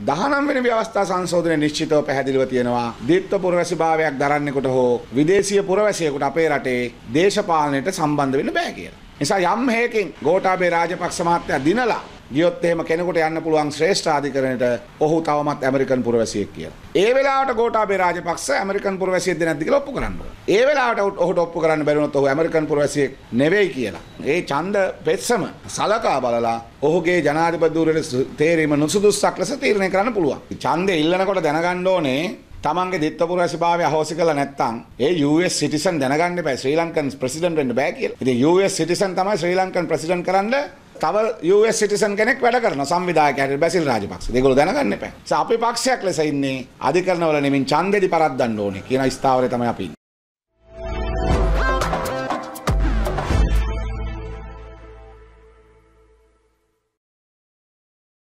19 වෙනි ව්‍යවස්ථා සංශෝධනයේ නිශ්චිතව පැහැදිලිව තියෙනවා ද්විත්ව පුරවැසිභාවයක් දරන්නෙකුට හෝ විදේශීය පුරවැසියෙකුට අපේ රටේ දේශපාලනයට සම්බන්ධ වෙන්න බෑ කියලා. නිසා යම් හේකින් ගෝඨාභය රාජපක්ෂ මහත්තයා දිනලා ගියොත් එහෙම කෙනෙකුට යන්න පුළුවන් ශ්‍රේෂ්ඨාධිකරණයට ඔහු තවමත් ඇමරිකන් පුරවැසියෙක් කියලා. ඒ වෙලාවට ගෝඨාභය රාජපක්ෂ ඇමරිකන් පුරවැසියෙක්ද නැද්ද කියලා ඔප්පු කරන්න ඕන. ඒ වෙලාවට ඔහුට ඔප්පු කරන්න බැරි වුණොත් ඔහු ඇමරිකන් පුරවැසියෙක් නෙවෙයි කියලා. ඒ ඡන්ද පෙත්සම සලකා බලලා ඔහුගේ ජනාධිපති ධූරයේ තේරීම නුසුදුස්සක් ලෙස තීරණය කරන්න පුළුවන්. ඡන්දය ඉල්ලනකොට දැනගන්න ඕනේ තමන්ගේ ද්විත්ව පුරවැසිභාවය අහෝසි කළා නැත්නම් ඒ US සිටිසන් දැනගන්න එපා ශ්‍රී ලංකන් ප්‍රෙසිඩන්ට් වෙන්න බෑ කියලා. ඉතින් US සිටිසන් තමයි ශ්‍රී ලංකන් ප්‍රෙසිඩන්ට් කරන්න තව US සිටිසන් කෙනෙක් වැඩ කරන සංවිධායකයෙක් බැසිල් රාජපක්ෂ. ඒගොල්ලෝ දැනගන්න එපා. අපි පක්ෂයක් ලෙස ඉන්නේ අධිකරණවල නෙමෙයි ඡන්දෙදි පරද්දන්න ඕනේ කියන ස්ථාවරය තමයි අපි